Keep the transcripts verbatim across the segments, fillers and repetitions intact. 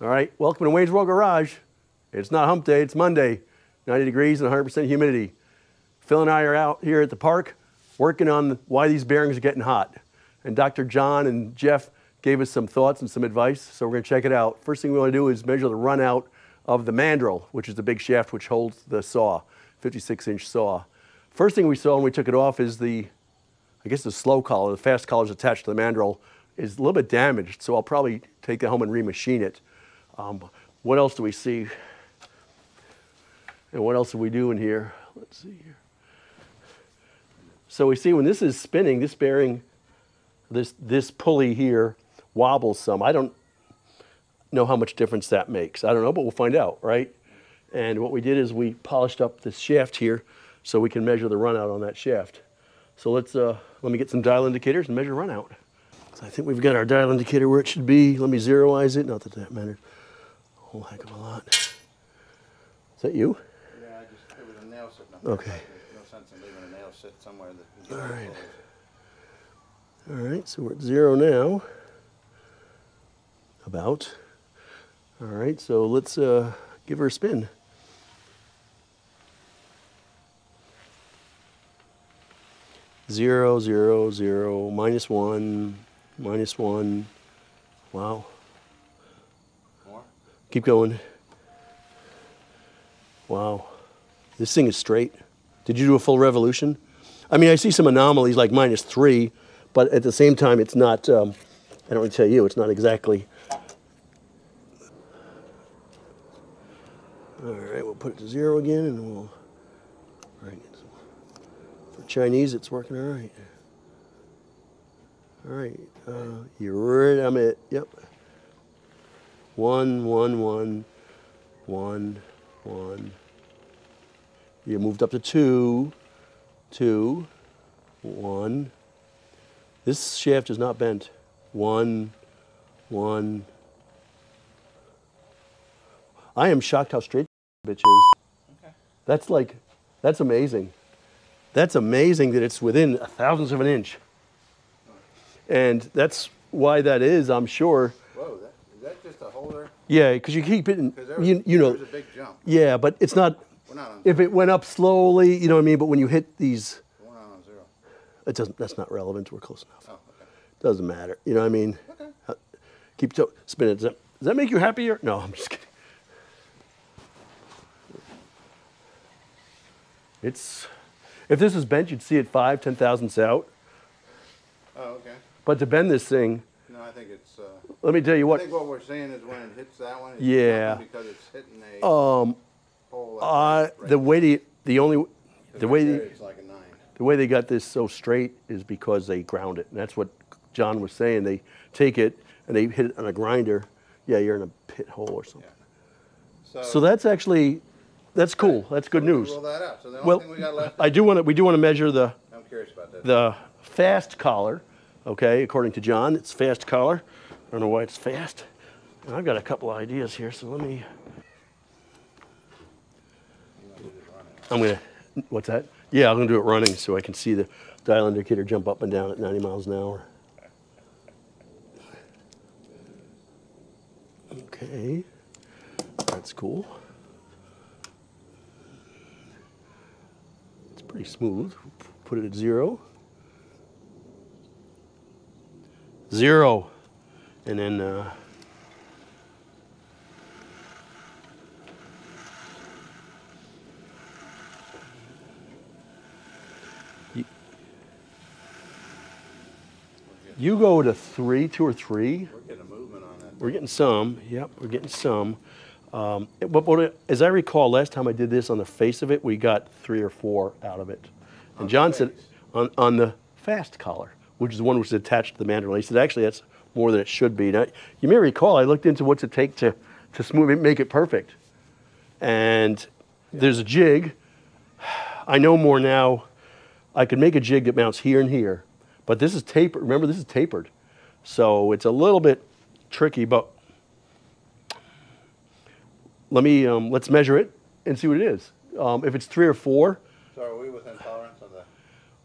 All right, welcome to Wayne's World Garage. It's not hump day, it's Monday. ninety degrees and one hundred percent humidity. Phil and I are out here at the park working on why these bearings are getting hot. And Doctor John and Jeff gave us some thoughts and some advice, so we're gonna check it out. First thing we wanna do is measure the run out of the mandrel, which is the big shaft which holds the saw, fifty-six inch saw. First thing we saw when we took it off is the, I guess the slow collar, the fast collar's attached to the mandrel, is a little bit damaged, so I'll probably take that home and remachine it. Um, what else do we see? And what else do we do in here? Let's see here. So we see when this is spinning, this bearing, this, this pulley here wobbles some. I don't know how much difference that makes. I don't know, but we'll find out, right? And what we did is we polished up this shaft here so we can measure the runout on that shaft. So let's, uh, let me get some dial indicators and measure runout. So I think we've got our dial indicator where it should be. Let me zeroize it, not that that matters a whole heck of a lot. Is that you? Yeah, I just, it was a nail sitting. Okay. No sense in leaving a nail sit somewhere. That all right. All right, so we're at zero now, about. All right, so let's uh, give her a spin. Zero, zero, zero, minus one, minus one. Wow. More? Keep going. Wow. This thing is straight. Did you do a full revolution? I mean, I see some anomalies like minus three, but at the same time, it's not, um, I don't want to tell you, it's not exactly. All right, we'll put it to zero again and we'll, all right. For Chinese, it's working all right. All right, uh, you're right, I'm it, yep. One, one, one, one, one. You moved up to two, two, one. This shaft is not bent. One, one. I am shocked how straight this bitch is. Okay. That's like, that's amazing. That's amazing that it's within a thousandth of an inch. And that's why that is, I'm sure. Whoa, that, is that just a holder? Yeah, because you keep it in, was, you, you know. There's a big jump. Yeah, but it's not, we're not on if it went up slowly, you know what I mean? But when you hit these, it doesn't, that's not relevant, we're close enough. Oh, okay. Doesn't matter, you know what I mean? Okay. Keep to, spin it, does that, does that make you happier? No, I'm just kidding. It's, if this was bent, you'd see it five, ten thousandths out. Oh, okay. But to bend this thing. No, I think it's, uh, let me tell you what. I think what we're seeing is when it hits that one, it's yeah. Because it's hitting a um, pole. Uh, right the way the, the only, the way the, it's like a nine. The way they got this so straight is because they ground it. And that's what John was saying. They take it and they hit it on a grinder. Yeah, you're in a pit hole or something. Yeah. So, so that's actually, that's cool. That's good news. Roll that out. So the only well, thing we got left I do want to, we do want to measure the, I'm curious about that. The fast collar. Okay, according to John, it's fast collar. I don't know why it's fast. And I've got a couple of ideas here, so let me. I'm gonna, what's that? Yeah, I'm gonna do it running so I can see the dial indicator jump up and down at ninety miles an hour. Okay, that's cool. It's pretty smooth. Put it at zero. Zero. And then, uh, you go to three, two or three. We're getting a movement on that. We're getting some, yep, we're getting some. Um, but, but as I recall, last time I did this on the face of it, we got three or four out of it. And on John said, on, on the fast collar, which is the one which is attached to the mandrel. He said, actually, that's more than it should be. Now, you may recall, I looked into what's it take to, to smooth it, make it perfect. And yeah. There's a jig. I know more now. I could make a jig that mounts here and here. But this is tapered, remember this is tapered. So it's a little bit tricky, but let me, um, let's measure it and see what it is. Um, if it's three or four. So are we within tolerance of that?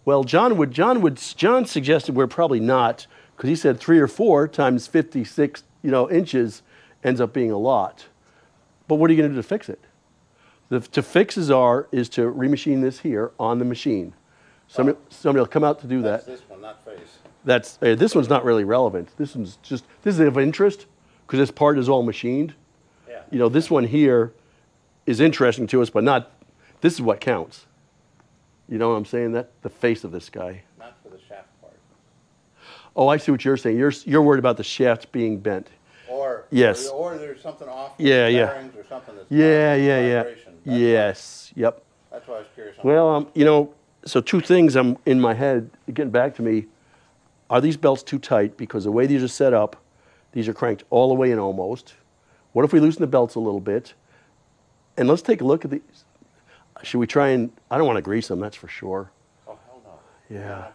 Well, John would, John would, John suggested we're probably not, because he said three or four times fifty-six, you know, inches ends up being a lot. But what are you going to do to fix it? The to fixes are is to remachine this here on the machine. Somebody, somebody will come out to do that. That's this one, not phase. That's, uh, this one's not really relevant. This one's just, this is of interest because this part is all machined. Yeah. You know, this one here is interesting to us, but not, this is what counts. You know what I'm saying? That the face of this guy. Not for the shaft part. Oh, I see what you're saying. You're, you're worried about the shaft being bent. Or, yes. or, or there's something off with yeah, the bearings yeah. or something that's yeah, yeah, yeah. Yes, why, yep. That's why I was curious. On well, um, you know, so two things I'm in my head getting back to me. Are these belts too tight? Because the way these are set up, these are cranked all the way in almost. What if we loosen the belts a little bit? And let's take a look at these. Should we try and, I don't want to grease them, that's for sure. Oh, hell no. Yeah.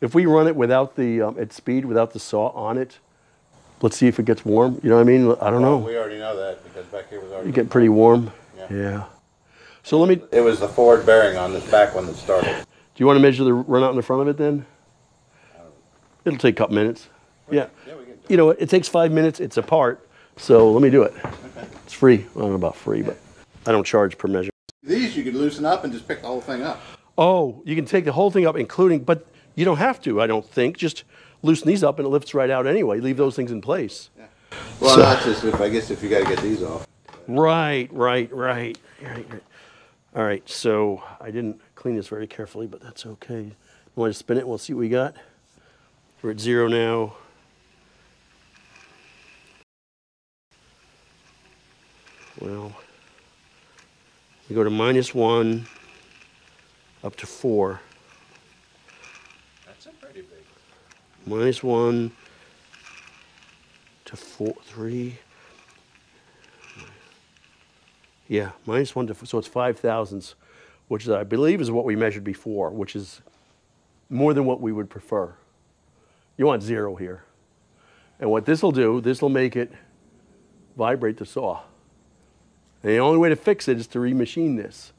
If we run it without the, um, at speed, without the saw on it, let's see if it gets warm. You know what I mean? I don't well, know. We already know that because back here was already. You get pretty warm. Yeah. yeah. So let me. It was the forward bearing on this back one that started. Do you want to measure the run out in the front of it then? It'll take a couple minutes. We're, yeah. yeah we can do you know, it takes five minutes. It's a part. So let me do it. Okay. It's free. I don't know about free, but I don't charge per measure. These you could loosen up and just pick the whole thing up. Oh, you can take the whole thing up, including, but you don't have to, I don't think. Just loosen these up and it lifts right out anyway. Leave those things in place. Yeah. Well, so, not just if, I guess if you got to get these off. Right, right, right, right, right. All right, so I didn't clean this very carefully, but that's okay. You want to spin it? We'll see what we got. We're at zero now. Well, we go to minus one, up to four. That's a pretty big one. Minus one to four, three. Yeah, minus one to four, so it's five thousandths, which is, I believe is what we measured before, which is more than what we would prefer. You want zero here. And what this will do, this will make it vibrate the saw. And the only way to fix it is to remachine this.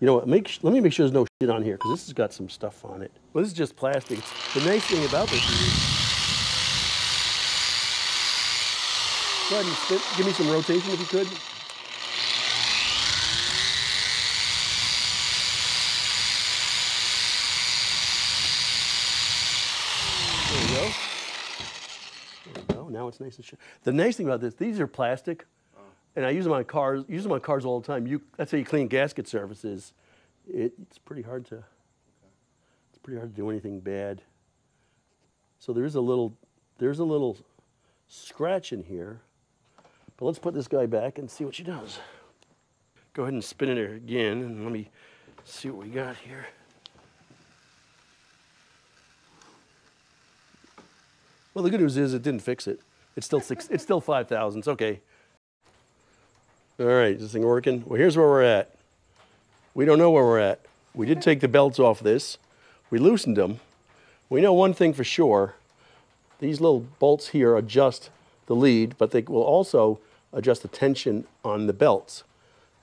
You know what, make, let me make sure there's no shit on here because this has got some stuff on it. Well, this is just plastic. The nice thing about this is, go ahead and spin, give me some rotation if you could. There we go. There we go, now it's nice and shiny. The nice thing about this, these are plastic. And I use them on cars. Use them on cars all the time. You, that's how you clean gasket surfaces. It, it's pretty hard to. It's pretty hard to do anything bad. So there's a little, there's a little scratch in here. But let's put this guy back and see what she does. Go ahead and spin it again, and let me see what we got here. Well, the good news is it didn't fix it. It's still six. It's still five thousandths. Okay. All right, is this thing working? Well, here's where we're at. We don't know where we're at. We did take the belts off this. We loosened them. We know one thing for sure. These little bolts here adjust the lead, but they will also adjust the tension on the belts.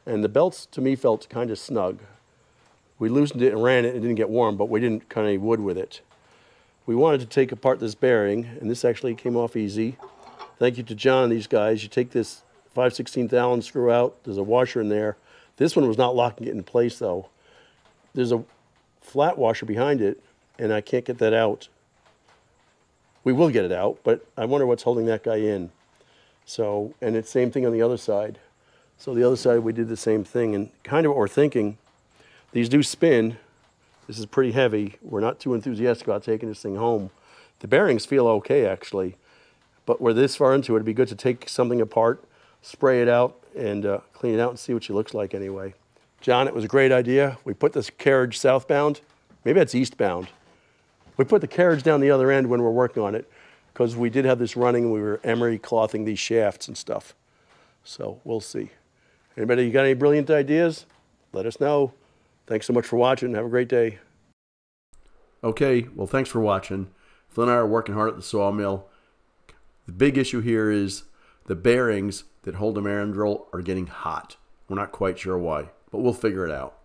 And the belts, to me, felt kind of snug. We loosened it and ran it. It didn't get warm, but we didn't cut any wood with it. We wanted to take apart this bearing, and this actually came off easy. Thank you to John and these guys. You take this five sixteenths Allen screw out. There's a washer in there. This one was not locking it in place though. There's a flat washer behind it and I can't get that out. We will get it out, but I wonder what's holding that guy in. So, and it's same thing on the other side. So the other side, we did the same thing and kind of what we're thinking, these do spin. This is pretty heavy. We're not too enthusiastic about taking this thing home. The bearings feel okay actually, but we're this far into it. It'd be good to take something apart, spray it out and uh, clean it out and see what she looks like anyway. John, it was a great idea. We put this carriage southbound. Maybe that's eastbound. We put the carriage down the other end when we're working on it because we did have this running and we were emery clothing these shafts and stuff. So we'll see. Anybody, you got any brilliant ideas? Let us know. Thanks so much for watching. Have a great day. Okay, well, thanks for watching. Phil and I are working hard at the sawmill. The big issue here is the bearings that hold the mandrel are getting hot. We're not quite sure why, but we'll figure it out.